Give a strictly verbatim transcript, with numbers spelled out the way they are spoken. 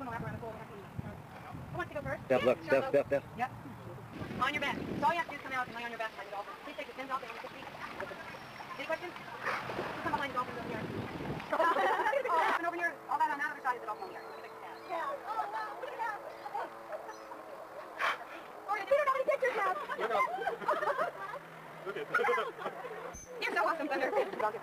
I want to go first. Steph, look, Steph, Steph, Steph. Yep. On your back. So all you have to do is come out and lay on your back like a dolphin. Please take your fins off and your feet. Any questions? Just come behind the dolphins over here. All that over here, all that on that other side is the dolphin over here. Yeah. Oh, no. Look at that. We don't have any pictures now. Look at that. You're so awesome, Thunder.